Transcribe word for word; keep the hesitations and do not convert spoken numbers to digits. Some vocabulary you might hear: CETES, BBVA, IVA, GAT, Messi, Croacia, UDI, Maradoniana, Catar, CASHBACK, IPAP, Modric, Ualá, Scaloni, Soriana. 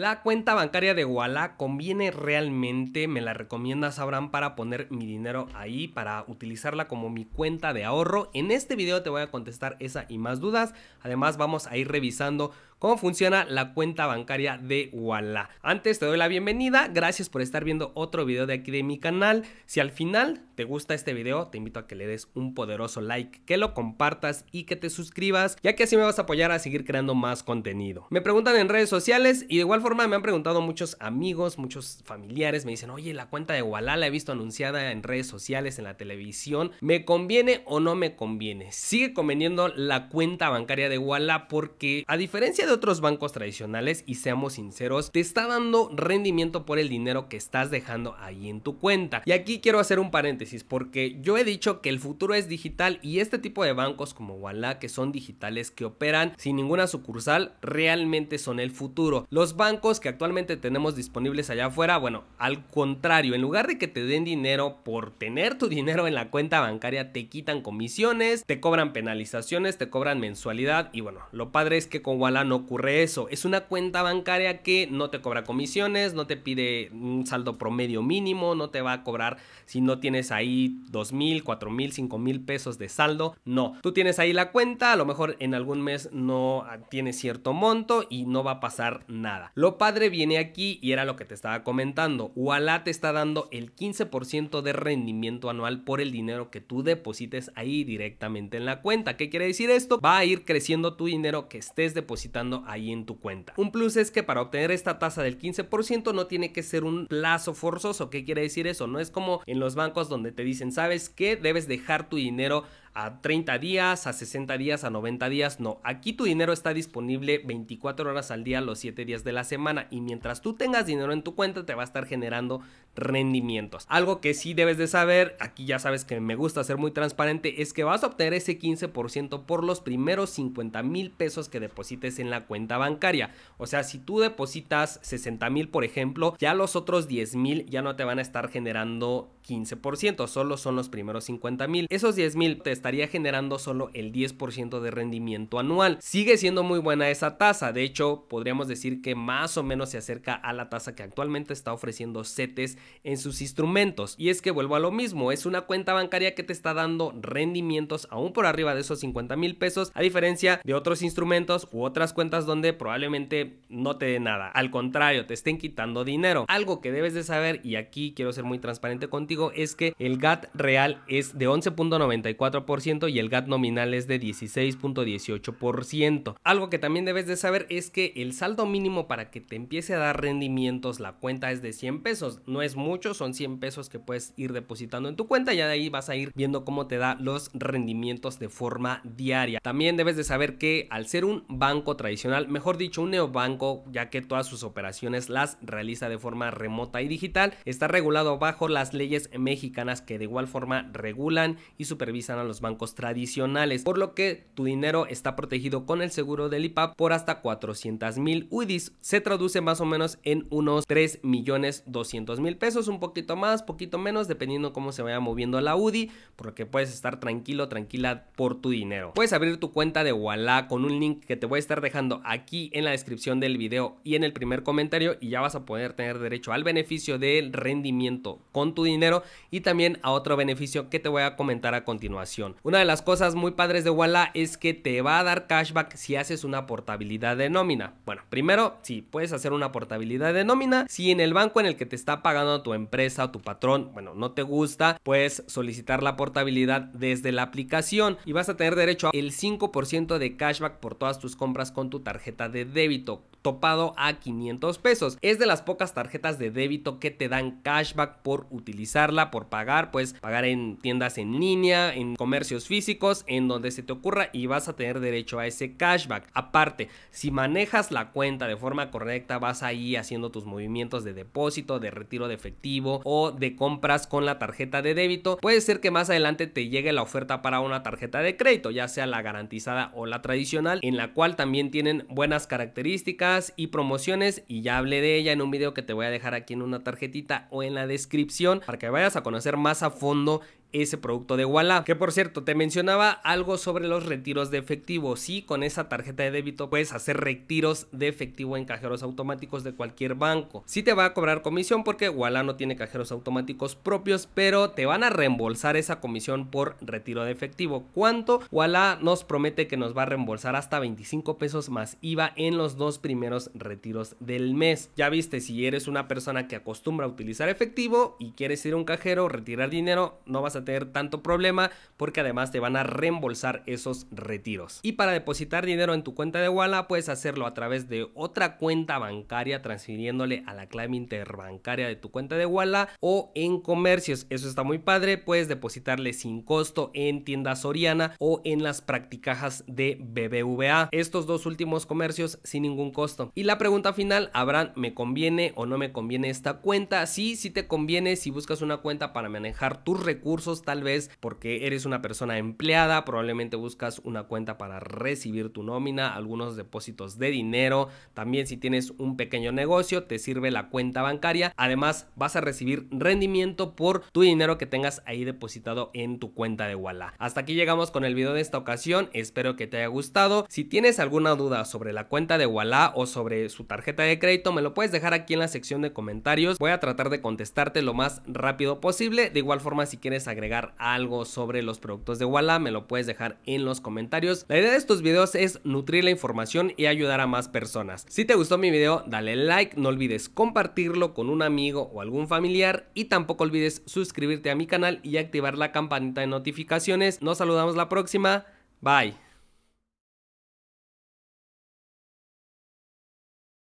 La cuenta bancaria de Ualá, ¿conviene realmente? ¿Me la recomiendas, Abraham, para poner mi dinero ahí, para utilizarla como mi cuenta de ahorro? En este video te voy a contestar esa y más dudas. Además, vamos a ir revisando cómo funciona la cuenta bancaria de Ualá. Antes te doy la bienvenida, gracias por estar viendo otro video de aquí de mi canal. Si al final te gusta este video, te invito a que le des un poderoso like, que lo compartas y que te suscribas, ya que así me vas a apoyar a seguir creando más contenido. Me preguntan en redes sociales y de igual forma me han preguntado muchos amigos, muchos familiares, me dicen, oye, la cuenta de Ualá la he visto anunciada en redes sociales, en la televisión, ¿me conviene o no me conviene? Sigue conveniendo la cuenta bancaria de Ualá porque, a diferencia de de otros bancos tradicionales, y seamos sinceros, te está dando rendimiento por el dinero que estás dejando ahí en tu cuenta. Y aquí quiero hacer un paréntesis porque yo he dicho que el futuro es digital, y este tipo de bancos como Ualá, que son digitales, que operan sin ninguna sucursal, realmente son el futuro. Los bancos que actualmente tenemos disponibles allá afuera, bueno, al contrario, en lugar de que te den dinero por tener tu dinero en la cuenta bancaria, te quitan comisiones, te cobran penalizaciones, te cobran mensualidad. Y bueno, lo padre es que con Ualá no ocurre eso. Es una cuenta bancaria que no te cobra comisiones, no te pide un saldo promedio mínimo, no te va a cobrar si no tienes ahí dos mil, cuatro mil, cinco mil pesos de saldo. No, tú tienes ahí la cuenta, a lo mejor en algún mes no tienes cierto monto y no va a pasar nada. Lo padre viene aquí, y era lo que te estaba comentando. Ualá te está dando el quince por ciento de rendimiento anual por el dinero que tú deposites ahí directamente en la cuenta. ¿Qué quiere decir esto? Va a ir creciendo tu dinero que estés depositando ahí en tu cuenta. Un plus es que para obtener esta tasa del quince por ciento no tiene que ser un plazo forzoso. ¿Qué quiere decir eso? No es como en los bancos donde te dicen, ¿sabes qué? Debes dejar tu dinero a treinta días, a sesenta días, a noventa días. No, aquí tu dinero está disponible veinticuatro horas al día, los siete días de la semana, y mientras tú tengas dinero en tu cuenta te va a estar generando rendimientos. Algo que sí debes de saber, aquí ya sabes que me gusta ser muy transparente, es que vas a obtener ese quince por ciento por los primeros cincuenta mil pesos que deposites en la cuenta bancaria. O sea, si tú depositas sesenta mil, por ejemplo, ya los otros diez mil ya no te van a estar generando quince por ciento, solo son los primeros cincuenta mil. Esos diez mil te estaría generando solo el diez por ciento de rendimiento anual. Sigue siendo muy buena esa tasa, de hecho podríamos decir que más o menos se acerca a la tasa que actualmente está ofreciendo CETES en sus instrumentos. Y es que vuelvo a lo mismo, es una cuenta bancaria que te está dando rendimientos aún por arriba de esos cincuenta mil pesos, a diferencia de otros instrumentos u otras cuentas donde probablemente no te dé nada, al contrario, te estén quitando dinero. Algo que debes de saber, y aquí quiero ser muy transparente contigo, es que el G A T real es de once punto noventa y cuatro por ciento y el G A T nominal es de dieciséis punto dieciocho por ciento. Algo que también debes de saber es que el saldo mínimo para que te empiece a dar rendimientos la cuenta es de cien pesos. No es mucho, son cien pesos que puedes ir depositando en tu cuenta, y ya de ahí vas a ir viendo cómo te da los rendimientos de forma diaria. También debes de saber que al ser un banco tradicional, mejor dicho un neobanco, ya que todas sus operaciones las realiza de forma remota y digital, está regulado bajo las leyes mexicanas, que de igual forma regulan y supervisan a los bancos tradicionales, por lo que tu dinero está protegido con el seguro del I P A P por hasta cuatrocientas mil U D Is. Se traduce más o menos en unos tres millones doscientos mil pesos, un poquito más, poquito menos, dependiendo cómo se vaya moviendo la U D I, por lo que puedes estar tranquilo, tranquila por tu dinero. Puedes abrir tu cuenta de Ualá con un link que te voy a estar dejando aquí en la descripción del video y en el primer comentario, y ya vas a poder tener derecho al beneficio del rendimiento con tu dinero y también a otro beneficio que te voy a comentar a continuación. Una de las cosas muy padres de Ualá es que te va a dar cashback si haces una portabilidad de nómina. Bueno, primero, si puedes hacer una portabilidad de nómina, si en el banco en el que te está pagando tu empresa o tu patrón, bueno, no te gusta, puedes solicitar la portabilidad desde la aplicación y vas a tener derecho a el cinco por ciento de cashback por todas tus compras con tu tarjeta de débito, topado a quinientos pesos. Es de las pocas tarjetas de débito que te dan cashback por utilizarla, por pagar, pues pagar en tiendas en línea, en comercio físicos, en donde se te ocurra, y vas a tener derecho a ese cashback. Aparte, si manejas la cuenta de forma correcta, vas ahí haciendo tus movimientos de depósito, de retiro de efectivo o de compras con la tarjeta de débito, puede ser que más adelante te llegue la oferta para una tarjeta de crédito, ya sea la garantizada o la tradicional, en la cual también tienen buenas características y promociones, y ya hablé de ella en un video que te voy a dejar aquí en una tarjetita o en la descripción para que vayas a conocer más a fondo ese producto de Ualá. Que por cierto, te mencionaba algo sobre los retiros de efectivo. Sí, con esa tarjeta de débito puedes hacer retiros de efectivo en cajeros automáticos de cualquier banco. Sí te va a cobrar comisión porque Ualá no tiene cajeros automáticos propios, pero te van a reembolsar esa comisión por retiro de efectivo. ¿Cuánto? Ualá nos promete que nos va a reembolsar hasta veinticinco pesos más I V A en los dos primeros retiros del mes. Ya viste, si eres una persona que acostumbra a utilizar efectivo y quieres ir a un cajero, retirar dinero, no vas a tener tanto problema porque además te van a reembolsar esos retiros. Y para depositar dinero en tu cuenta de Ualá puedes hacerlo a través de otra cuenta bancaria transfiriéndole a la clave interbancaria de tu cuenta de Ualá o en comercios. Eso está muy padre, puedes depositarle sin costo en tienda Soriana o en las practicajas de B B V A. Estos dos últimos comercios sin ningún costo. Y la pregunta final, Abraham, ¿me conviene o no me conviene esta cuenta? Sí, sí te conviene si buscas una cuenta para manejar tus recursos, tal vez porque eres una persona empleada, probablemente buscas una cuenta para recibir tu nómina, algunos depósitos de dinero, también si tienes un pequeño negocio te sirve la cuenta bancaria, además vas a recibir rendimiento por tu dinero que tengas ahí depositado en tu cuenta de Ualá. Hasta aquí llegamos con el video de esta ocasión, espero que te haya gustado. Si tienes alguna duda sobre la cuenta de Ualá o sobre su tarjeta de crédito, me lo puedes dejar aquí en la sección de comentarios, voy a tratar de contestarte lo más rápido posible. De igual forma, si quieres agregar agregar algo sobre los productos de Ualá, me lo puedes dejar en los comentarios. La idea de estos videos es nutrir la información y ayudar a más personas. Si te gustó mi video, dale like, no olvides compartirlo con un amigo o algún familiar y tampoco olvides suscribirte a mi canal y activar la campanita de notificaciones. Nos saludamos la próxima, bye.